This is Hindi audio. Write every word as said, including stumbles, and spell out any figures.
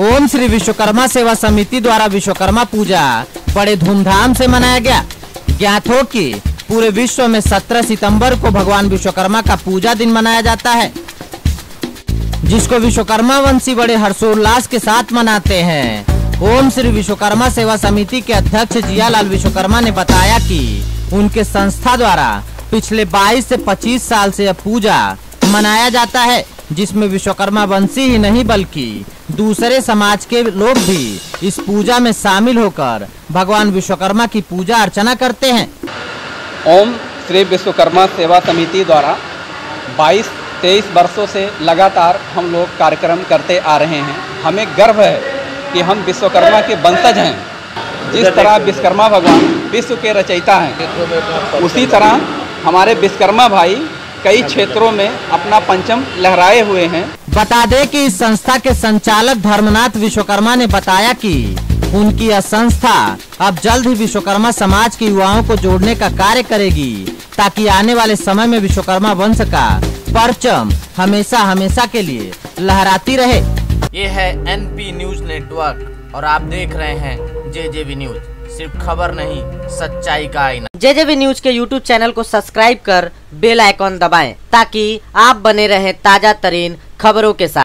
ओम श्री विश्वकर्मा सेवा समिति द्वारा विश्वकर्मा पूजा बड़े धूमधाम से मनाया गया। ज्ञात हो कि पूरे विश्व में सत्रह सितंबर को भगवान विश्वकर्मा का पूजा दिन मनाया जाता है, जिसको विश्वकर्मा वंशी बड़े हर्षोल्लास के साथ मनाते हैं। ओम श्री विश्वकर्मा सेवा समिति के अध्यक्ष जियालाल विश्वकर्मा ने बताया कि उनके संस्था द्वारा पिछले बाईस से पच्चीस साल से यह पूजा मनाया जाता है, जिसमें विश्वकर्मा वंशी ही नहीं बल्कि दूसरे समाज के लोग भी इस पूजा में शामिल होकर भगवान विश्वकर्मा की पूजा अर्चना करते हैं। ओम श्री विश्वकर्मा सेवा समिति द्वारा बाईस तेईस वर्षों से लगातार हम लोग कार्यक्रम करते आ रहे हैं। हमें गर्व है कि हम विश्वकर्मा के वंशज हैं। जिस तरह विश्वकर्मा भगवान विश्व के रचयिता हैं, उसी तरह हमारे विश्वकर्मा भाई कई क्षेत्रों में अपना पंचम लहराए हुए हैं। बता दें कि इस संस्था के संचालक धर्मनाथ विश्वकर्मा ने बताया कि उनकी यह संस्था अब जल्द ही विश्वकर्मा समाज के युवाओं को जोड़ने का कार्य करेगी, ताकि आने वाले समय में विश्वकर्मा वंश का परचम हमेशा हमेशा के लिए लहराती रहे। ये है एनपी न्यूज नेटवर्क और आप देख रहे हैं जे जे वी न्यूज, सिर्फ खबर नहीं सच्चाई का आईना। जे जे वी न्यूज के यूट्यूब चैनल को सब्सक्राइब कर बेल आइकॉन दबाएं ताकि आप बने रहें ताजा तरीन खबरों के साथ।